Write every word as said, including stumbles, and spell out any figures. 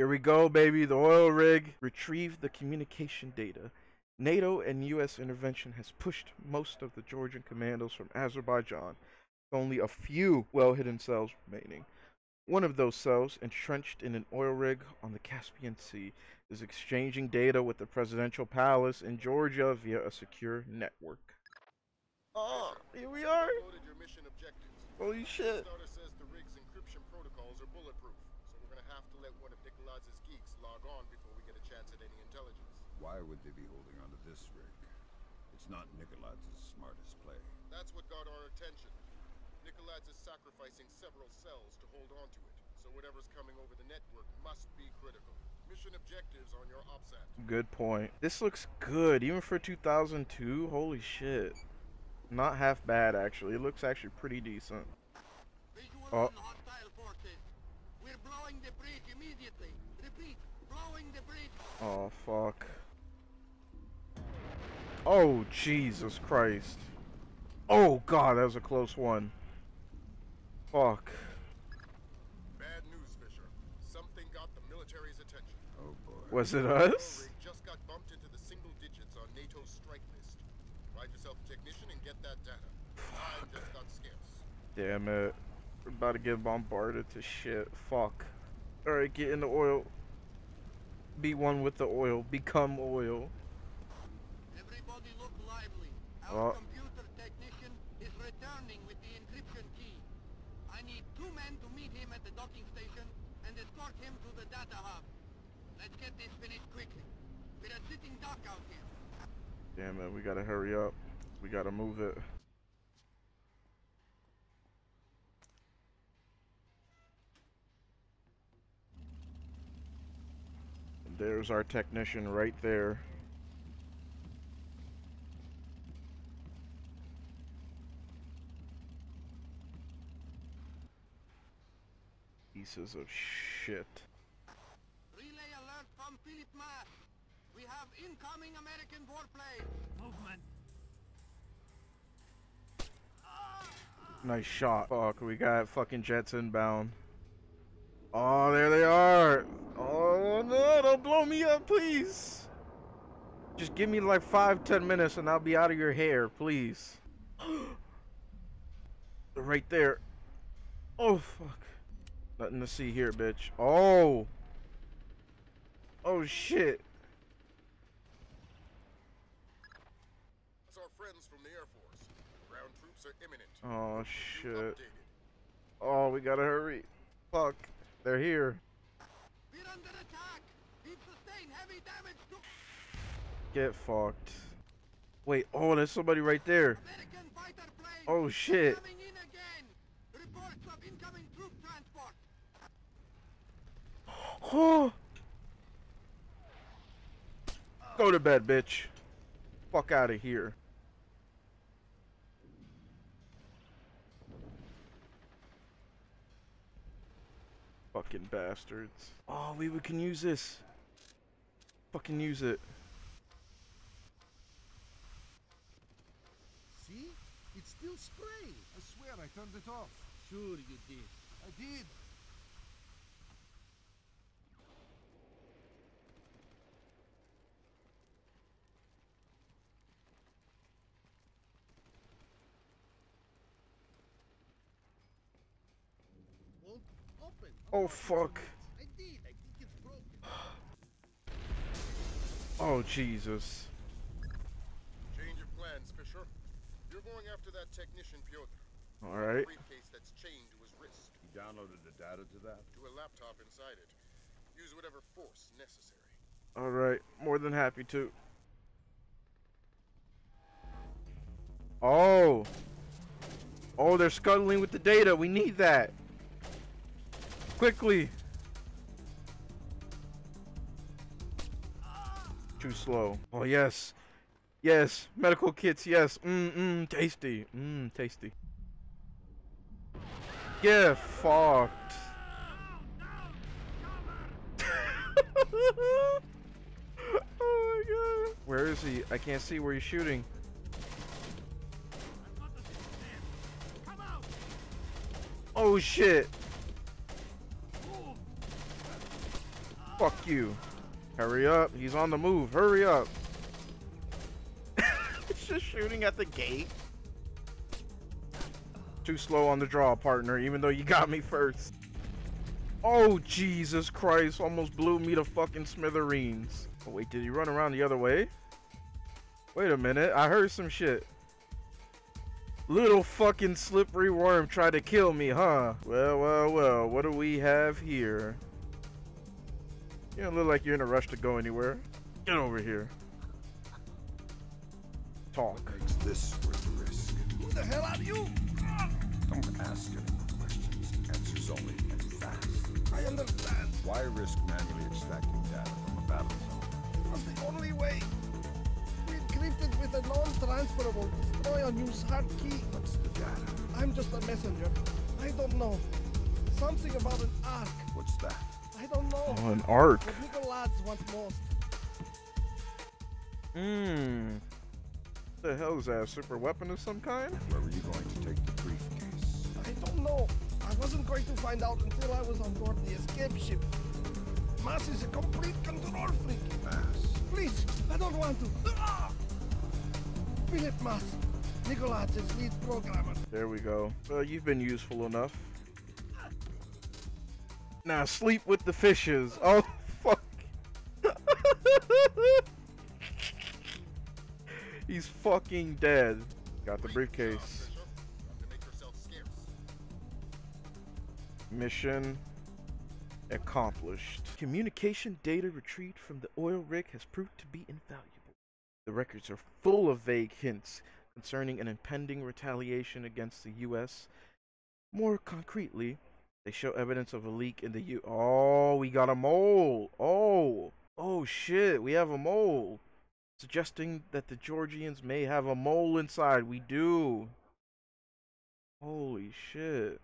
Here we go, baby. The oil rig retrieved the communication data. NATO and U S intervention has pushed most of the Georgian commandos from Azerbaijan. Only a few well-hidden cells remaining. One of those cells, entrenched in an oil rig on the Caspian Sea, is exchanging data with the presidential palace in Georgia via a secure network. Oh, here we are. Holy shit. The starter says the rig's encryption protocols are bulletproof, so we're going to have to let one of Nikola's geeks log on before we get a chance at any intelligence. Why would they be holding onto this rig? It's not Nikola's smartest play. That's what got our attention. Nikoladz is sacrificing several cells to hold on to it, so whatever's coming over the network must be critical. Mission objectives on your Opsat. Good point. This looks good, even for two thousand two. Holy shit. Not half bad, actually. It looks actually pretty decent. Oh. We're blowing the bridge immediately. Repeat, blowing the bridge. Oh, fuck. Oh, Jesus Christ. Oh, God, that was a close one. Fuck. Bad news, Fisher. Something got the military's attention. Oh boy. Was it us? We just got bumped into the single digits on NATO's strike list. Ride yourself a technician and get that data. Time just got scarce. Damn it. We're about to get bombarded to shit. Fuck. Alright, get in the oil. Be one with the oil. Become oil. Everybody look lively. Our oh. computer technician is returning with the encryption key. I need two men to meet him at the docking station and escort him to the data hub. Let's get this finished quickly. We're at sitting duck out here. Damn it, we gotta hurry up. We gotta move it. And there's our technician right there. Pieces of shit. Relay alert from Philip Matt. We have incoming American warplanes. Movement. Nice shot. Fuck, we got fucking jets inbound. Oh, there they are. Oh no, don't blow me up, please. Just give me like five, ten minutes and I'll be out of your hair, please. Right there. Oh, fuck. Nothing to see here, bitch. Oh! Oh, shit. That's our friends from the Air Force. Ground troops are imminent. Oh, shit. Oh, we gotta hurry. Fuck. They're here. We're under attack. We've sustained heavy damage to... Get fucked. Wait, oh, there's somebody right there. American fighter plane. Oh, shit. Coming in again. Reports of incoming troop transport. Oh. Go to bed, bitch. Fuck out of here. Fucking bastards. Oh, we, we can use this. Fucking use it. See? It's still spraying. I swear I turned it off. Sure you did. I did. Open. Oh fuck. I did. I think it's broken. Oh Jesus. Change of plans, Fisher. You're going after that technician Piotr. All right. A briefcase that's chained to his wrist. He downloaded the data to that. To a laptop inside it. Use whatever force necessary. All right. More than happy to. Oh. Oh, they're scuttling with the data. We need that. Quickly. Too slow. Oh, yes. Yes, medical kits, yes. Mmm, mmm, tasty. Mmm, tasty. Yeah, fucked. Oh my god. Where is he? I can't see where he's shooting. Oh shit. Fuck you. Hurry up. He's on the move. Hurry up. It's just shooting at the gate. Too slow on the draw, partner, even though you got me first. Oh, Jesus Christ. Almost blew me to fucking smithereens. Oh, wait, did he run around the other way? Wait a minute. I heard some shit. Little fucking slippery worm tried to kill me, huh? Well, well, well. What do we have here? You don't look like you're in a rush to go anywhere. Get over here. Talk. What makes this worth risk? Who the hell are you? Don't ask any questions. Answers only and fast. I understand. Why risk manually extracting data from a battle zone? It was the only way. We encrypted with a non-transferable, destroy unused hard key. What's the data? I'm just a messenger. I don't know. Something about an arc. What's that? I don't know. Oh, an arc. What Nikoladz wants most. Hmm. What the hell is that? A super weapon of some kind? Where were you going to take the briefcase? I don't know. I wasn't going to find out until I was on board the escape ship. Mass is a complete control freak. Mass. Please, I don't want to. Ah! Philip Masse, Nicolas' lead programmer. There we go. Well, you've been useful enough. Now sleep with the fishes. Oh, fuck. He's fucking dead. Got the briefcase. Mission accomplished. Communication data retrieved from the oil rig has proved to be invaluable. The records are full of vague hints concerning an impending retaliation against the U S More concretely, they show evidence of a leak in the U. Oh, we got a mole. Oh, oh shit, we have a mole. Suggesting that the Georgians may have a mole inside. We do. Holy shit.